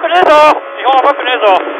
爆ねえぞ。日本はバックねえぞ。